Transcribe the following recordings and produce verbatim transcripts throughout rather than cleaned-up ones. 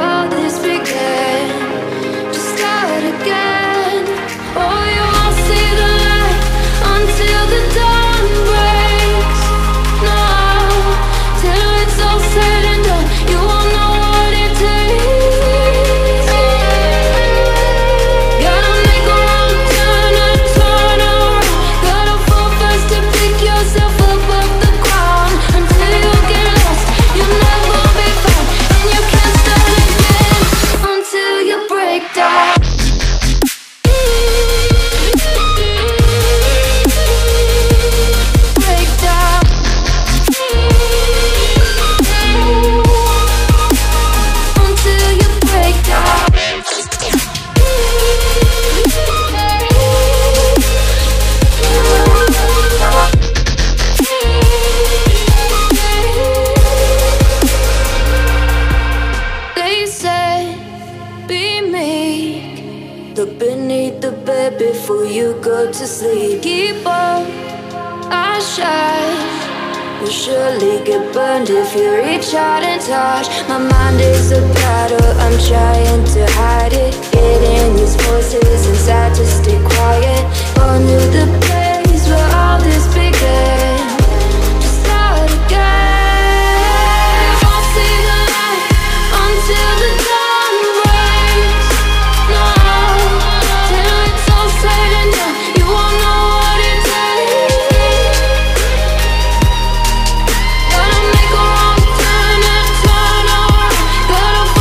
all this began. Just start again. Oh, you won't see the light until the dawn breaks. No, till it's all said and done, you won't know what it takes. Gotta make a wrong turn and turn around. Gotta fall fast to pick yourself up off the ground. Until you get lost, you'll never be found. And you can't start again until you break down. Before you go to sleep, keep up, I shine. You'll surely get burned if you reach out and touch. My mind is a battle, I'm trying to hide it. Getting these voices inside to stay quiet. Born to the place where all this began. Just start again. You won't see the light until the dawn breaks. No. You won't know what it takes. Gotta make a wrong turn and turn around. Gotta fall fast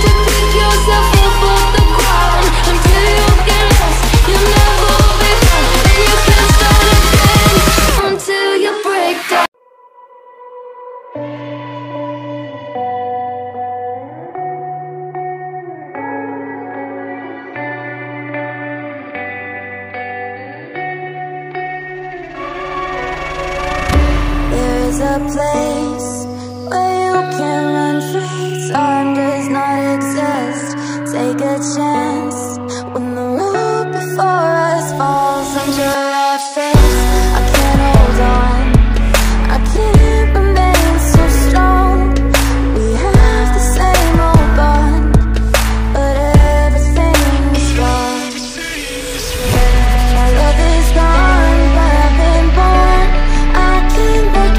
to pick yourself up off the ground. Until you get lost, you'll never be found. And you can't start again until you break down. A place where you can run free. Time does not exist. Take a chance when the road before us falls under our face. I can't hold on. I can't remain so strong. We have the same old bond, but everything is wrong. My love is gone, but I've been born. I can't make it.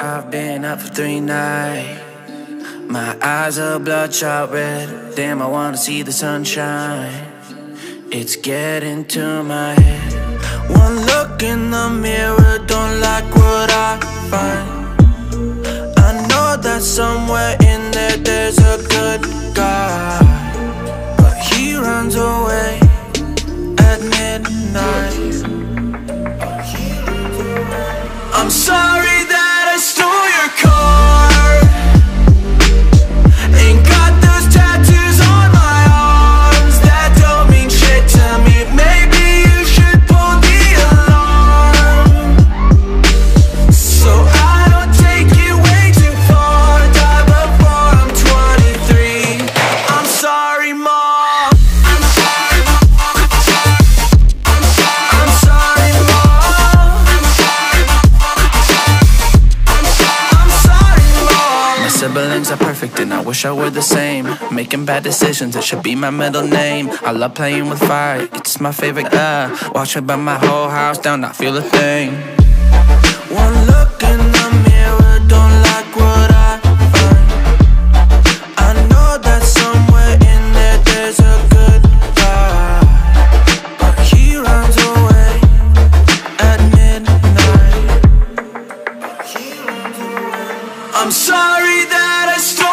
I've been up for three nights. My eyes are bloodshot red. Damn, I wanna see the sunshine. It's getting to my head. One look in the mirror, don't like what I find. I know that somewhere in there there's a good guy, but he runs away at midnight. I'm sorry that I stole your car and got sure we're the same. Making bad decisions, it should be my middle name. I love playing with fire, it's my favorite. Uh, watch me burn my whole house down, not feel a thing. One look in the mirror, don't like what I find. I know that somewhere in there there's a good guy, but he runs away at midnight. I'm sorry that I stole.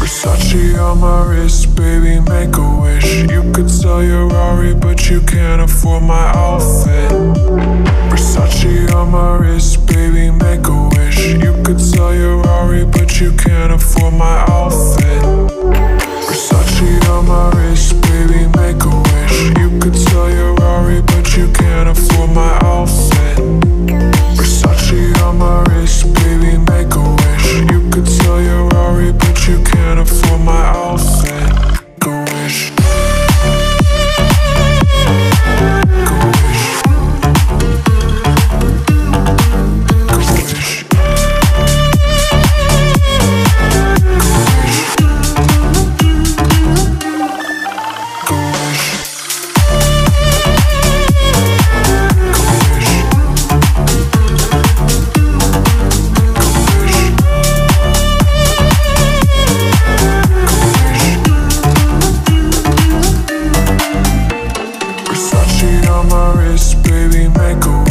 Versace on my wrist, baby, make a wish. You could sell your Rari, but you can't afford my outfit. Versace on my wrist, baby, make a wish. You could sell your Rari, but you can't afford my outfit. Versace on my wrist, baby, make a wish. You could sell your Rari, but you can't afford my outfit. Versace on my wrist, baby, make a wish. You could sell your Rari, but you can't afford my outfit. Go wish. Go wish. Go wish. Go wish. Go wish. Versace on my wrist, baby, make a